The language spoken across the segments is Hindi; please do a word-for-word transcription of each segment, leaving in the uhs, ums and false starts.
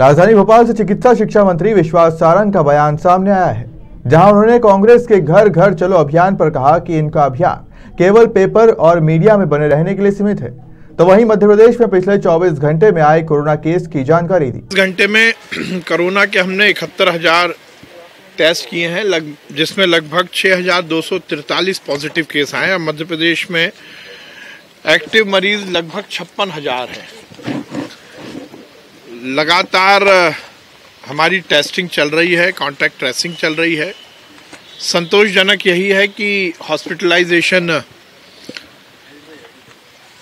राजधानी भोपाल से चिकित्सा शिक्षा मंत्री विश्वास सारंग का बयान सामने आया है, जहां उन्होंने कांग्रेस के घर घर चलो अभियान पर कहा कि इनका अभियान केवल पेपर और मीडिया में बने रहने के लिए सीमित है। तो वहीं मध्य प्रदेश में पिछले चौबीस घंटे में आए कोरोना केस की जानकारी दी। घंटे में कोरोना के हमने इकहत्तर हजार टेस्ट किए हैं, लग, जिसमें लगभग छः हजार दो सौ तिरतालीस पॉजिटिव केस आए हैं। मध्य प्रदेश में एक्टिव मरीज लगभग छप्पन हजार है। लगातार हमारी टेस्टिंग चल रही है, कॉन्टैक्ट ट्रेसिंग चल रही है। संतोषजनक यही है कि हॉस्पिटलाइजेशन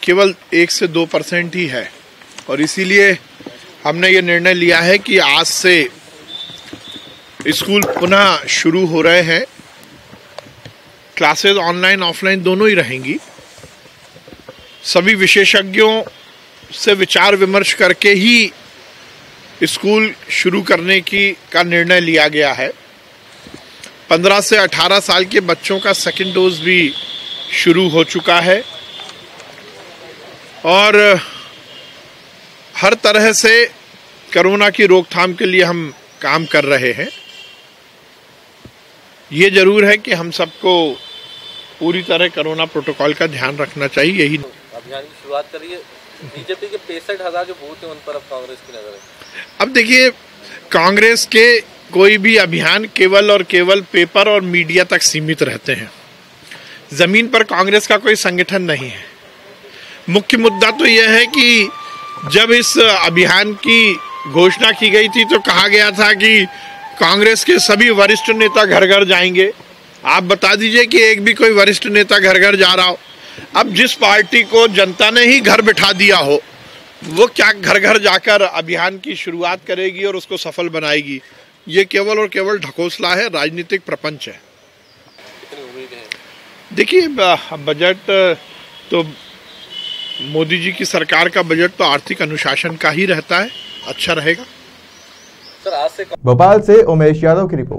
केवल एक से दो परसेंट ही है, और इसीलिए हमने ये निर्णय लिया है कि आज से स्कूल पुनः शुरू हो रहे हैं। क्लासेस ऑनलाइन ऑफलाइन दोनों ही रहेंगी। सभी विशेषज्ञों से विचार विमर्श करके ही स्कूल शुरू करने की का निर्णय लिया गया है। पंद्रह से अठारह साल के बच्चों का सेकेंड डोज भी शुरू हो चुका है, और हर तरह से कोरोना की रोकथाम के लिए हम काम कर रहे हैं। ये जरूर है कि हम सबको पूरी तरह कोरोना प्रोटोकॉल का ध्यान रखना चाहिए। यही अभियान की शुरुआत करिए। बीजेपी के पैंसठ हजार जो वोट हैं उन पर अब कांग्रेस की नजर है। अब देखिए, कांग्रेस के कोई भी अभियान केवल और केवल पेपर और मीडिया तक सीमित रहते हैं। जमीन पर कांग्रेस का कोई संगठन नहीं है। मुख्य मुद्दा तो यह है कि जब इस अभियान की घोषणा की गई थी तो कहा गया था कि कांग्रेस के सभी वरिष्ठ नेता घर घर जाएंगे। आप बता दीजिए कि एक भी कोई वरिष्ठ नेता घर घर जा रहा हो। अब जिस पार्टी को जनता ने ही घर बिठा दिया हो, वो क्या घर घर जाकर अभियान की शुरुआत करेगी और उसको सफल बनाएगी? ये केवल और केवल ढकोसला है, राजनीतिक प्रपंच है। देखिए, बजट तो मोदी जी की सरकार का बजट तो आर्थिक अनुशासन का ही रहता है। अच्छा रहेगा। भोपाल से उमेश यादव की रिपोर्ट।